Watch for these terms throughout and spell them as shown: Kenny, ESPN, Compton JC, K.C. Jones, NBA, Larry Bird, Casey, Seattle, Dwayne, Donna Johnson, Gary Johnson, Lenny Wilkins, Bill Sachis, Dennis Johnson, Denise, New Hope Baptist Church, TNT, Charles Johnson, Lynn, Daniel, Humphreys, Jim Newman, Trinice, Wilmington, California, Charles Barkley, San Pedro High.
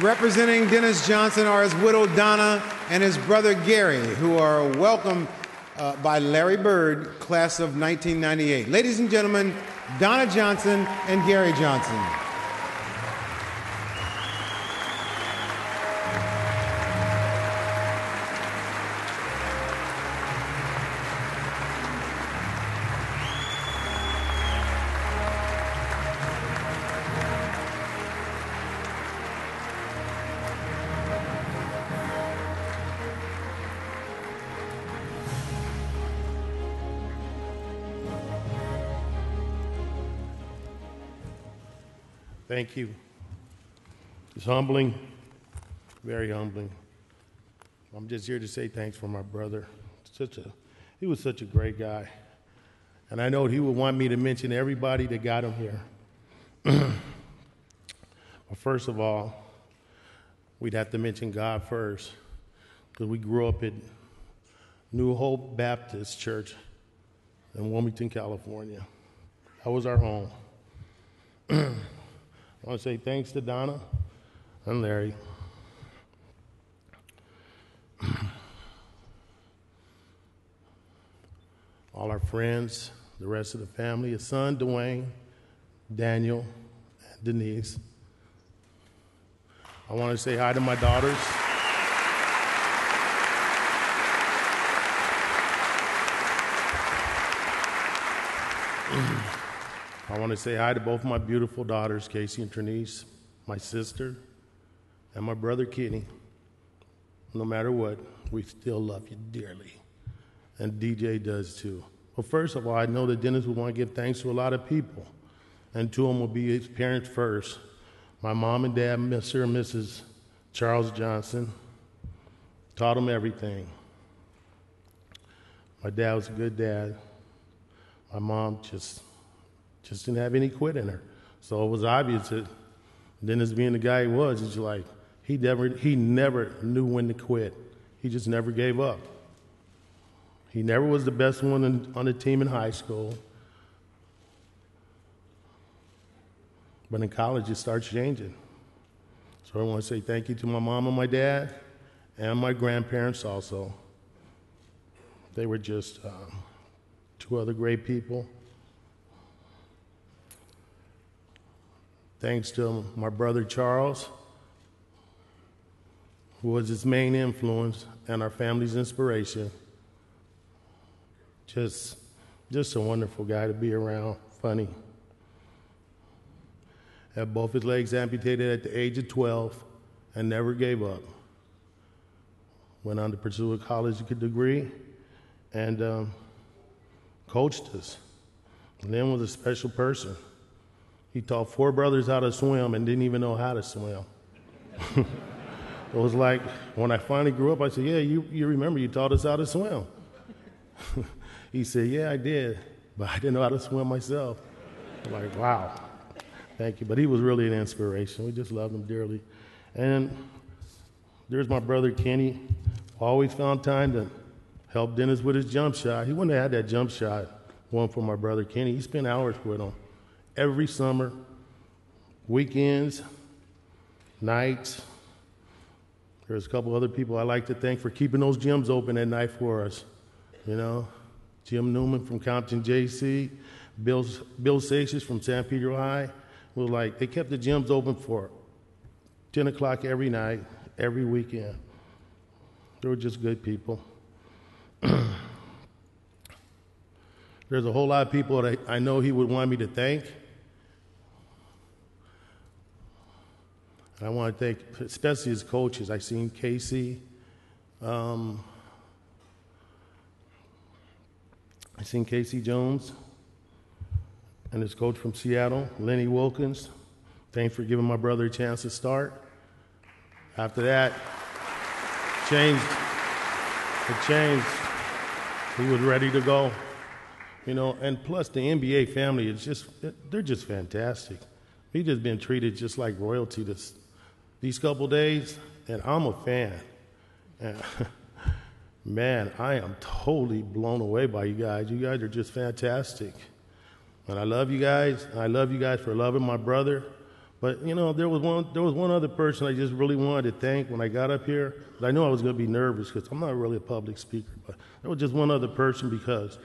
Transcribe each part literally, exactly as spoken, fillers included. Representing Dennis Johnson are his widow Donna and his brother Gary, who are welcomed uh, by Larry Bird, class of nineteen ninety-eight. Ladies and gentlemen, Donna Johnson and Gary Johnson. Thank you. It's humbling, very humbling. I'm just here to say thanks for my brother. Such a, he was such a great guy. And I know he would want me to mention everybody that got him here. Well, first of all, we'd have to mention God first, because we grew up at New Hope Baptist Church in Wilmington, California. That was our home. I want to say thanks to Donna and Larry. All our friends, the rest of the family, his son, Dwayne, Daniel, and Denise. I want to say hi to my daughters. I want to say hi to both my beautiful daughters, Casey and Trinice, my sister, and my brother, Kenny. No matter what, we still love you dearly. And D J does too. Well, first of all, I know that Dennis would want to give thanks to a lot of people. And two of them will be his parents first. My mom and dad, Mister and Missus Charles Johnson, taught him everything. My dad was a good dad. My mom just... Just didn't have any quit in her. So it was obvious that Dennis being the guy he was, it's like, he never, he never knew when to quit. He just never gave up. He never was the best one in, on the team in high school. But in college, it starts changing. So I want to say thank you to my mom and my dad and my grandparents also. They were just um, two other great people. Thanks to my brother Charles, who was his main influence and our family's inspiration. Just, just a wonderful guy to be around, funny. Had both his legs amputated at the age of twelve and never gave up. Went on to pursue a college degree and um, coached us. Lynn was a special person. He taught four brothers how to swim and didn't even know how to swim. It was like, when I finally grew up, I said, yeah, you, you remember you taught us how to swim. He said, yeah, I did, but I didn't know how to swim myself. I'm like, wow, thank you. But he was really an inspiration. We just loved him dearly. And there's my brother Kenny. Always found time to help Dennis with his jump shot. He wouldn't have had that jump shot, one for my brother Kenny. He spent hours with him. Every summer, weekends, nights. There's a couple other people I like to thank for keeping those gyms open at night for us. You know, Jim Newman from Compton J C, Bill, Bill Sachis from San Pedro High. Was like, they kept the gyms open for ten o'clock every night, every weekend. They were just good people. There's a whole lot of people that I know he would want me to thank. And I want to thank, especially his coaches. I've seen Casey. Um, I've seen K C. Jones and his coach from Seattle, Lenny Wilkins. Thanks for giving my brother a chance to start. After that, changed. It changed. He was ready to go. You know, and plus the N B A family is just, they're just fantastic. We've just been treated just like royalty this, these couple days, and I'm a fan. And man, I am totally blown away by you guys. You guys are just fantastic. And I love you guys. I love you guys for loving my brother, But, you know, there was one there was one other person I just really wanted to thank when I got up here. But I knew I was going to be nervous because I'm not really a public speaker. But there was just one other person because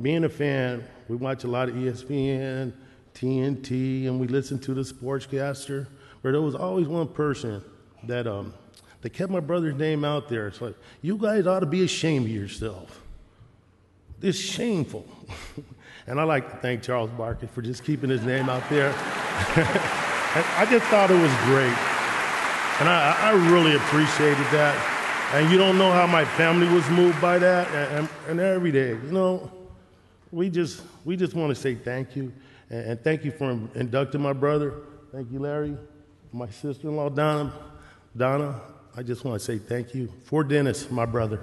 being a fan, we watch a lot of E S P N, T N T, and we listen to the sportscaster. But there was always one person that um, that kept my brother's name out there. It's like, you guys ought to be ashamed of yourself. It's shameful. And I'd like to thank Charles Barkley for just keeping his name out there. I just thought it was great. And I, I really appreciated that. And you don't know how my family was moved by that. And, and every day, you know, we just we just want to say thank you. And, and thank you for inducting my brother. Thank you, Larry. My sister-in-law, Donna. Donna, I just want to say thank you for Dennis, my brother.